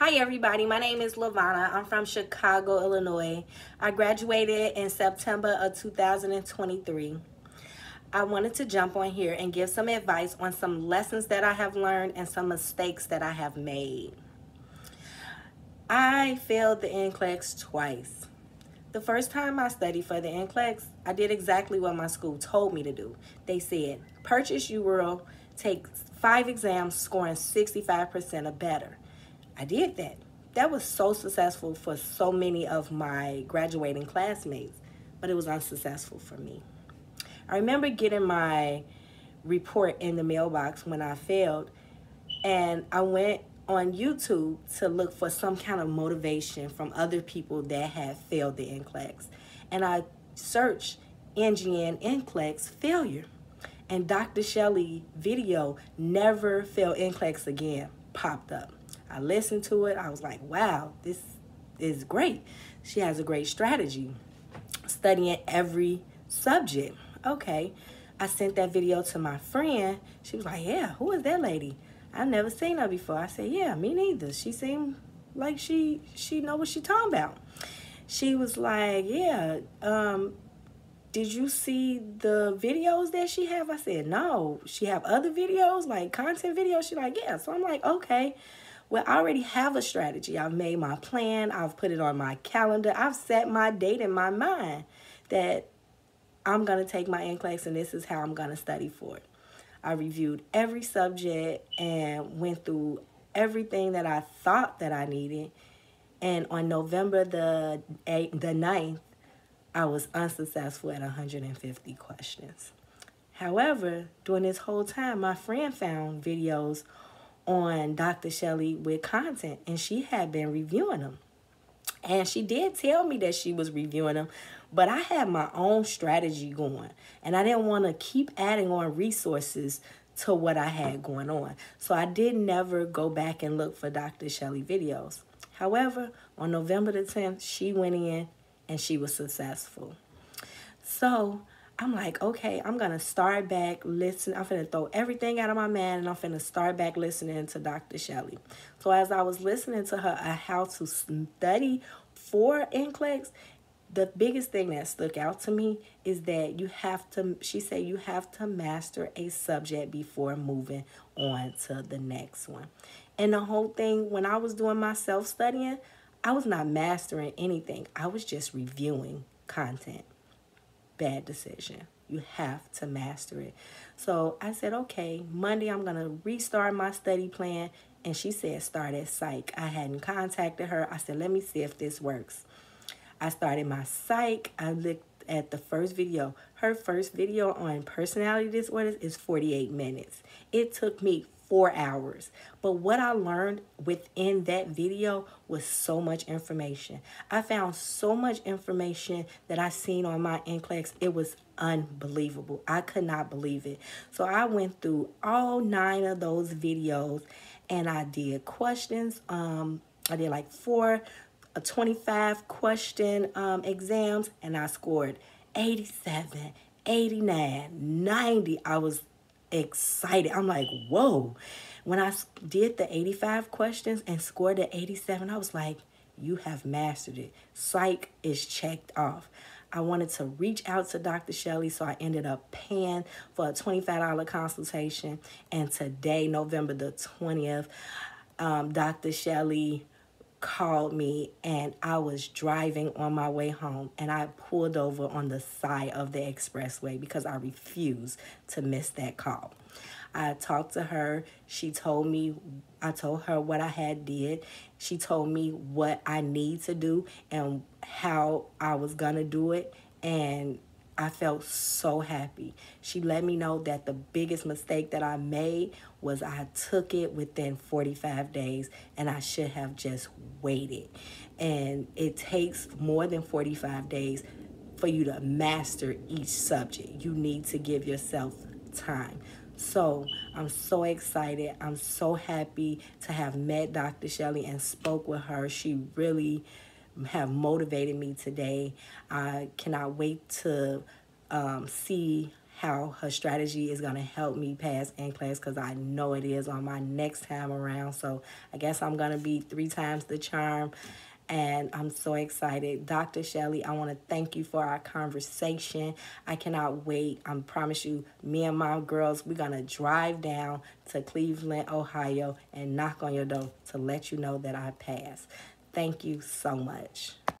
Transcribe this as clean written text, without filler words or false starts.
Hi everybody, my name is Lavonna. I'm from Chicago, Illinois. I graduated in September of 2023. I wanted to jump on here and give some advice on some lessons that I have learned and some mistakes that I have made. I failed the NCLEX twice. The first time I studied for the NCLEX, I did exactly what my school told me to do. They said, purchase UWorld, take 5 exams, scoring 65% or better. I did that. That was so successful for so many of my graduating classmates, but it was unsuccessful for me. I remember getting my report in the mailbox when I failed, and I went on YouTube to look for some kind of motivation from other people that had failed the NCLEX. And I searched NGN NCLEX failure, and Dr. Chelly video, Never Fail NCLEX Again, popped up. I listened to it. I was like, wow, this is great. She has a great strategy, studying every subject. Okay. I sent that video to my friend. She was like, yeah, who is that lady? I've never seen her before. I said, yeah, me neither. She seemed like she know what she talking about. She was like, yeah, did you see the videos that she have? I said, no. She have other videos, like content videos? She like, yeah. So I'm like, okay. Well, I already have a strategy. I've made my plan. I've put it on my calendar. I've set my date in my mind that I'm going to take my NCLEX and this is how I'm going to study for it. I reviewed every subject and went through everything that I thought that I needed. And on November the 9th, I was unsuccessful at 150 questions. However, during this whole time, my friend found videos on Dr. Chelly with content, and she had been reviewing them. And she did tell me that she was reviewing them, but I had my own strategy going, and I didn't want to keep adding on resources to what I had going on. So I did never go back and look for Dr. Chelly videos. However, on November the 10th, she went in and she was successful. So I'm like, okay, I'm going to start back listening. I'm going to throw everything out of my mind, and I'm going to start back listening to Dr. Chelly. So as I was listening to her on how to study for NCLEX, the biggest thing that stuck out to me is that she said you have to master a subject before moving on to the next one. And the whole thing, when I was doing my self-studying, I was not mastering anything. I was just reviewing content. Bad decision. You have to master it. So I said, okay, Monday I'm going to restart my study plan. And she said, start at psych. I hadn't contacted her. I said, let me see if this works. I started my psych. I looked at the first video. Her first video on personality disorders is 48 minutes. It took me 4 hours. But what I learned within that video was so much information. I found so much information that I seen on my NCLEX. It was unbelievable. I could not believe it. So I went through all 9 of those videos, and I did questions. I did like 25 question exams, and I scored 87, 89, 90. I was excited. I'm like, whoa. When I did the 85 questions and scored the 87, I was like, you have mastered it. Psych is checked off. I wanted to reach out to Dr. Chelly, so I ended up paying for a $25 consultation. And today, November the 20th, Dr. Chelly called me, and I was driving on my way home, and I pulled over on the side of the expressway because I refused to miss that call. I talked to her. I told her what I had did. She told me what I need to do and how I was gonna do it, and I felt so happy. She let me know that the biggest mistake that I made was I took it within 45 days, and I should have just waited. And it takes more than 45 days for you to master each subject. You need to give yourself time. So I'm so excited. I'm so happy to have met Dr. Chelly and spoke with her. She really have motivated me today. I cannot wait to see how her strategy is going to help me pass NCLEX, because I know it is on my next time around. So I guess I'm going to be 3 times the charm, and I'm so excited. Dr. Chelly, I want to thank you for our conversation. I cannot wait. I promise you, me and my girls, we're going to drive down to Cleveland, Ohio, and knock on your door to let you know that I passed. Thank you so much.